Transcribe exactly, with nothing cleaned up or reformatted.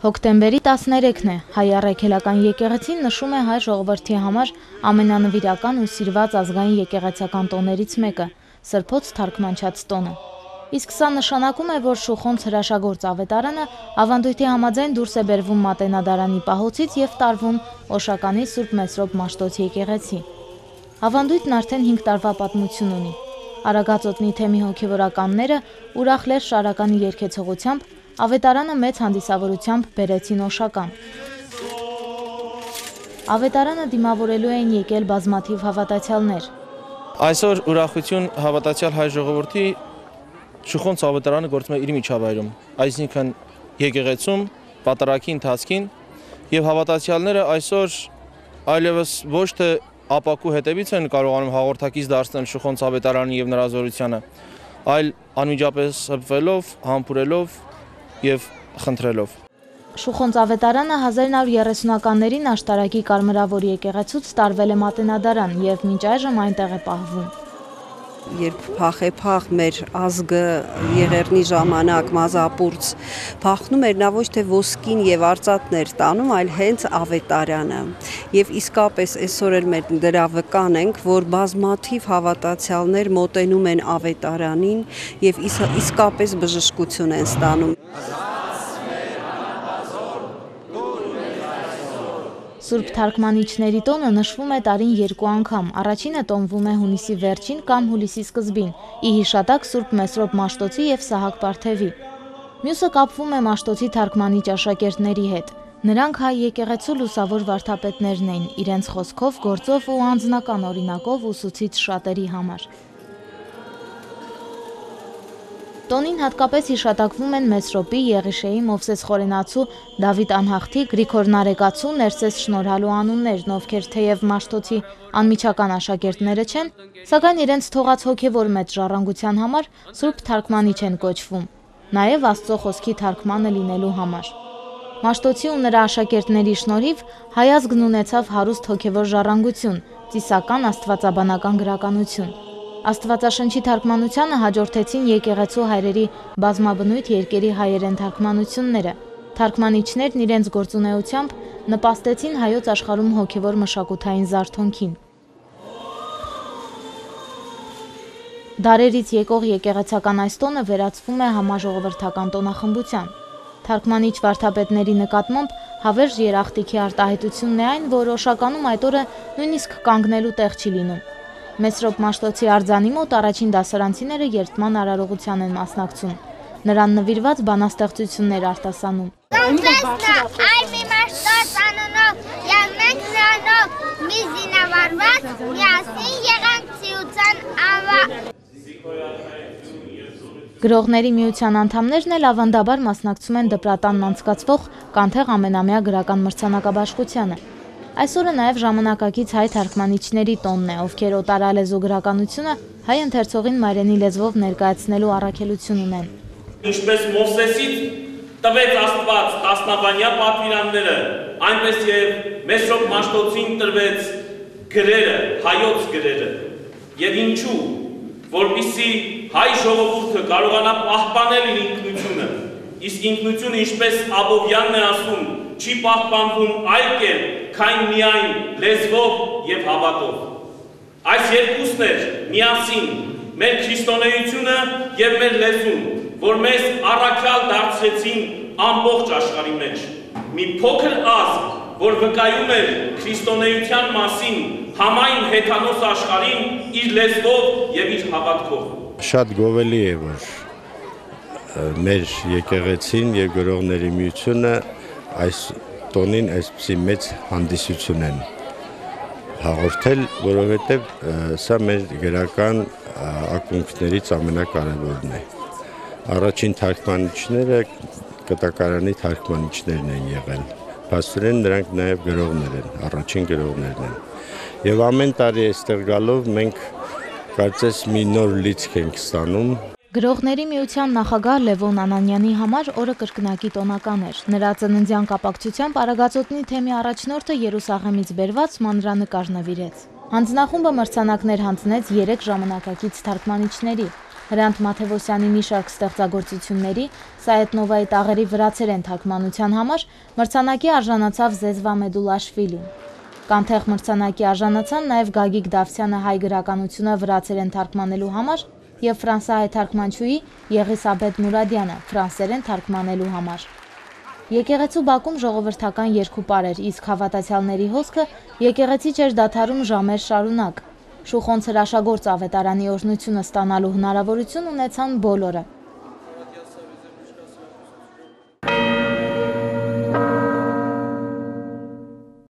Հոկտեմբերի տասներեքն է, հայ առաքելական եկեղեցին նշում է հայ ժողովրդի համար ամենանվիրական ու սիրված ազգային եկեղեցական տոներից մեկը, Սրբոց Թարգմանչաց տոնը։ Իսկ սա նշանակում է, որ Շուխոնց հրաշագործ ավետարանը ավանդույթի համաձայն դուրս է բերվում Մատենադարանի պահոցից և տարվում Օշականի Սուրբ Մեսրոպ Մաշտոց եկեղեցի։ Ավանդույթն արդեն հինգ տարվա պատմություն ունի։ Արագածոտնի թեմի հոգևորականները ուրախ-լեր շարականի երգեցողությամբ ավետարանը մեծ հանդիսավորությամբ բերեցին Օշական։ Ավետարանը դիմավորելու էին եկել բազմաթիվ հավատացյալներ։ Այսօր ուրախություն հավատացյալ հայ ժողովրդի Շուխոնց ավետարանը գործում է իր միջավայրում, այսինքն եկեղեցում, պատարագի ընթացքին, և հավատացյալները այսօր այլևս ոչ թե ապակու հետևից են կարողանում հաղորդակից դարձնել Շուխոնց ավետարանի և նրա զորությանը, այլ անմիջապես հպվելով, համբուրելով և խնդրելով։ Շուխոնց ավետարանը հազար εννιακόσια երեսունականներին աշտարակի կարմրավոր եկեղեցուց տարվել է Մատենադարան և մինչ այժմ այնտեղ է պահվում։ Երբ փախեփախ մեր ազգը եղեռնի ժամանակ մազապուրց փախնում էր, նա ոչ թե ոսկին և արծաթներ տանում, այլ հենց ավետարանը։ Եվ իսկապես այսօր էլ մենք դրա վկան ենք, որ բազմաթիվ հավատացյալներ մոտենում են ավետարանին և իսկապես բժշկություն են ստանում։ Սուրբ թարգմանիչների տոնը նշվում է տարին երկու անգամ, առաջինը տոնվում է հունիսի վերջին կամ հուլիսի սկզբին, ի հիշատակ Սուրբ Մեսրոպ Մաշտոցի և Սահակ Պարթևի։ Մյուսը կապվում է Մաշտոցի թարգմանիչ աշակերտների հետ։ Նրանք հայ եկեղեցու լուսավոր վարդապետներն էին, իրենց խոսքով, գործով ու անձնական օրինակով ուսուցիչ շատերի համար։ Տոնին հատկապես հիշատակվում են Մեսրոպի, Եղիշեի, Մովսես Խորենացու, Դավիթ Անհաղթի, Գրիգոր Նարեկացու, Ներսես Շնորհալու անուններն, ովքեր թեև Մաշտոցի անմիջական աշակերտները չեն, սակայն իրենց թողած հոգևոր մեծ ժառանգության համար Սուրբ Թարգմանիչ են կոչվում, նաև Աստծո խոսքի թարգմանը լինելու համար։ Մաշտոցի ու նրա աշակերտների շնորհիվ հայազգն ունեցավ հարուստ հոգևոր ժառանգություն, ծիսական աստվածաբանական գրականություն։ Աստվածաշնչի թարգմանությանը հաջորդեցին եկեղեցու հայրերի բազմաբնույթ երկերի հայերեն թարգմանությունները։ Թարգմանիչներն իրենց գործունեությամբ նպաստեցին հայոց աշխարհում հոգևոր մշակութային զարթոնքին։ Դարերից եկող եկեղեցական այս տոնը վերածվում է համաժողովրդական տոնախմբության։ Թարգմանիչ վարդապետների նկատմամբ հավերժ երախտիքի արտահայտությունն է այն, որ Օշականում այդ օրը նույնիսկ կանգնելու տեղ չի լինում։ Մեսրոպ Մաշտոցի արձանի մոտ առաջին դասարանցիները երդման արարողության են մասնակցում, նրան նվիրված բանաստեղծություններ արտասանում։ Գրողների միության անդամներն էլ ավանդաբար մասնակցում են դպրատանն անցկացվող Կանթեղ ամենամյա գրական մրցանակաբաշխությանը։ Այսօրը նաև ժամանակակից հայ թարգմանիչների տոնն է, ովքեր օտարալեզու գրականությունը հայ ընթերցողին մայրենի լեզվով ներկայացնելու առաքելություն ունեն։ Ինչպես Մովսեսից տվեց Աստված տասնաբանյա պատվիրանները, այնպես և Մեսրոպ Մաշտոցին տրվեց գրերը, հայոց գրերը, և ինչու, որպեսզի հայ ժողովուրդը կարողանա պահպանել իր ինքնությունը, իսկ ինքնությունը, ինչպես Աբովյանն է ասում, չի պահպանվում այլ կերպ, քան միայն լեզվով և հավատով։ Այս երկուսն է միասին մեր քրիստոնեությունը և մեր լեզուն, որ մեզ առաքյալ դարձրեցին ամբողջ աշխարհի մեջ։ Մի փոքր ազգ, որ վկայում էր քրիստոնեության մասին համայն հեթանոս աշխարհին իր լեզվով և իր հավատքով։ Շատ գովելի է, որ մեր եկեղեցին և գրողների միությունը այս տոնին այսպիսի մեծ հանդիսություն են հաղորդել, որովհետև սա մեր գրական ակունքներից ամենակարևորն է։ Առաջին թարգմանիչները կտակարանի թարգմանիչներն են եղել, փաստորեն նրանք նաև գրողներ են, առաջին գրողներն են։ Եվ ամեն տարի այստեղ գալով մենք կարծես մի նոր լիցք ենք ստանում։ Գրողների միության նախագահ Լևոն Անանյանի համար օրը կրկնակի տոնական էր։ Նրա ծննդյան կապակցությամբ Արագածոտնի թեմի առաջնորդը Երուսաղեմից բերված մանրանկար նվիրեց։ Հանձնախումբը մրցանակներ հանձնեց երեք ժամանակակից թարգմանիչների։ Հրանտ Մաթևոսյանի մի շարք ստեղծագործությունների սա էթնովայի տաղերի վրացերեն թարգմանության համար մրցանակի արժանացավ Զեզվա Մեդուլաշվիլին։ Կանթեղ մրցանակի արժանացան նաև Գագիկ Դավթյանը հայ գրականությունը վրացերեն թարգմանելու համար և ֆրանսահայ թարգմանչուհի Եղիսաբեթ Մուրադյանը ֆրանսերեն թարգմանելու համար։ Եկեղեցու բակում ժողովրդական երկու պարեր, իսկ հավատացյալների հոսքը եկեղեցի չէր դադարում ժամեր շարունակ։ Շուխոնց հրաշագործ ավետարանի օրհնությունը ստանալու հնարավորություն ունեցան բոլորը։